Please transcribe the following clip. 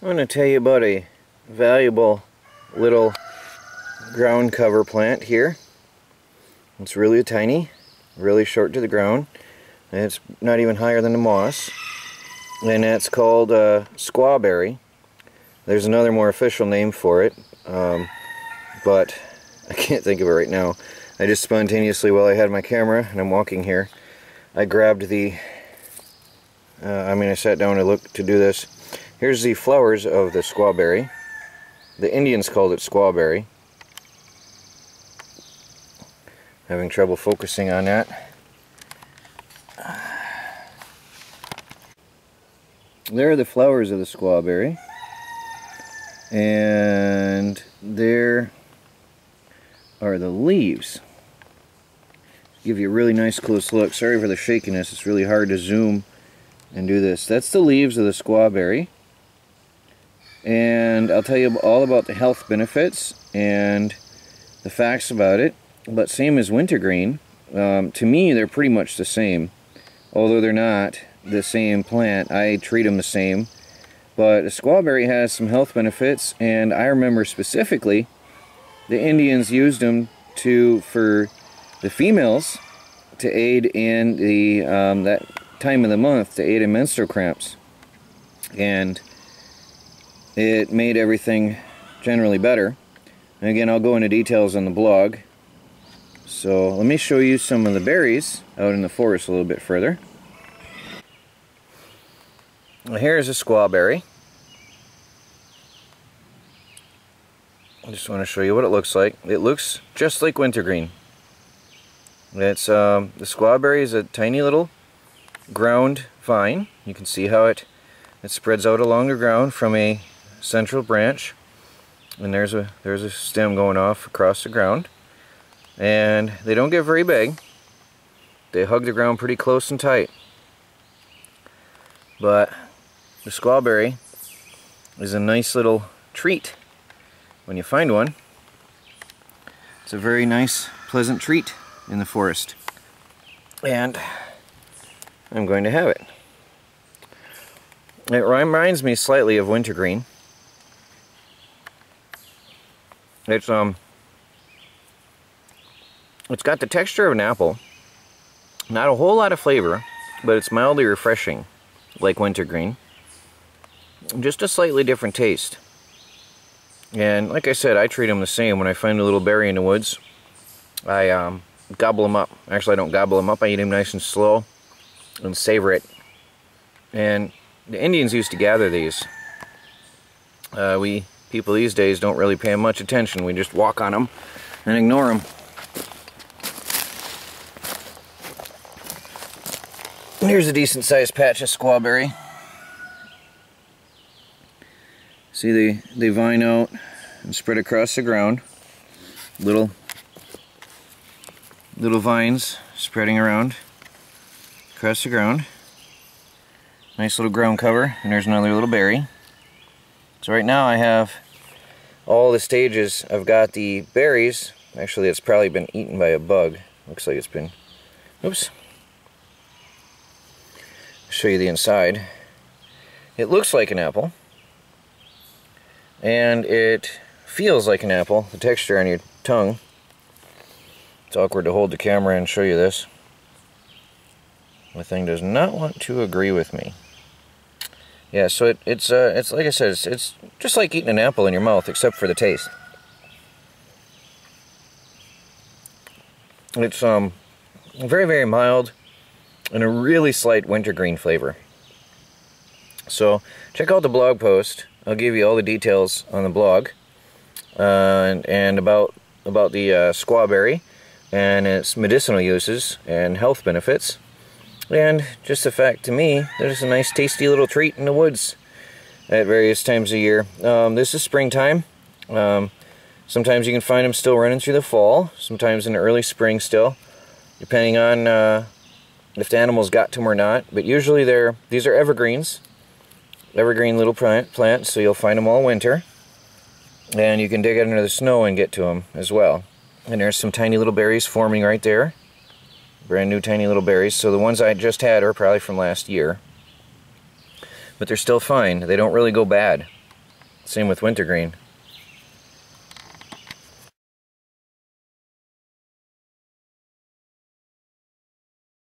I'm going to tell you about a valuable little ground cover plant here. It's really tiny, really short to the ground, and it's not even higher than the moss, and that's called Squaw Berry. There's another more official name for it, but I can't think of it right now. I just spontaneously, while I had my camera and I'm walking here, I grabbed the, I sat down to look to do this. Here's the flowers of the Squaw Berry. The Indians called it Squaw Berry. Having trouble focusing on that. There are the flowers of the Squaw Berry. And there are the leaves. Give you a really nice close look. Sorry for the shakiness, it's really hard to zoom and do this. That's the leaves of the Squaw Berry. And I'll tell you all about the health benefits and the facts about it. But same as wintergreen, to me they're pretty much the same. Although they're not the same plant, I treat them the same. But a Squaw Berry has some health benefits, and I remember specifically the Indians used them for the females to aid in the that time of the month, to aid in menstrual cramps. And it made everything generally better. And again, I'll go into details on the blog. So let me show you some of the berries out in the forest a little bit further. Well, here's a Squaw Berry. I just want to show you what it looks like. It looks just like wintergreen. It's the Squaw Berry is a tiny little ground vine. You can see how it spreads out along the ground from a central branch, and there's a stem going off across the ground. And they don't get very big. They hug the ground pretty close and tight. But the Squaw Berry is a nice little treat when you find one. It's a very nice, pleasant treat in the forest, and I'm going to have it. It reminds me slightly of wintergreen. It's got the texture of an apple, not a whole lot of flavor, but it's mildly refreshing, like wintergreen. Just a slightly different taste. And like I said, I treat them the same. When I find a little berry in the woods, I gobble them up. Actually, I don't gobble them up. I eat them nice and slow and savor it. And the Indians used to gather these. We people these days don't really pay much attention. We just walk on them and ignore them. Here's a decent sized patch of Squaw Berry. See, they vine out and spread across the ground. Little vines spreading around across the ground. Nice little ground cover, and there's another little berry. So right now I have all the stages. I've got the berries. Actually, it's probably been eaten by a bug. Looks like it's been, oops. Show you the inside. It looks like an apple, and it feels like an apple. The texture on your tongue. It's awkward to hold the camera and show you this. My thing does not want to agree with me. Yeah, so it's like I said, it's just like eating an apple in your mouth, except for the taste. It's very, very mild, and a really slight wintergreen flavor. So check out the blog post. I'll give you all the details on the blog and about the Squaw Berry and its medicinal uses and health benefits, and just the fact to me there's a nice tasty little treat in the woods at various times of year. This is springtime. Sometimes you can find them still running through the fall, sometimes in the early spring still, depending on if the animals got to them or not. But usually these are evergreens, evergreen little plants, so you'll find them all winter. And you can dig under the snow and get to them as well. And there's some tiny little berries forming right there. Brand new tiny little berries. So the ones I just had are probably from last year. But they're still fine. They don't really go bad. Same with wintergreen.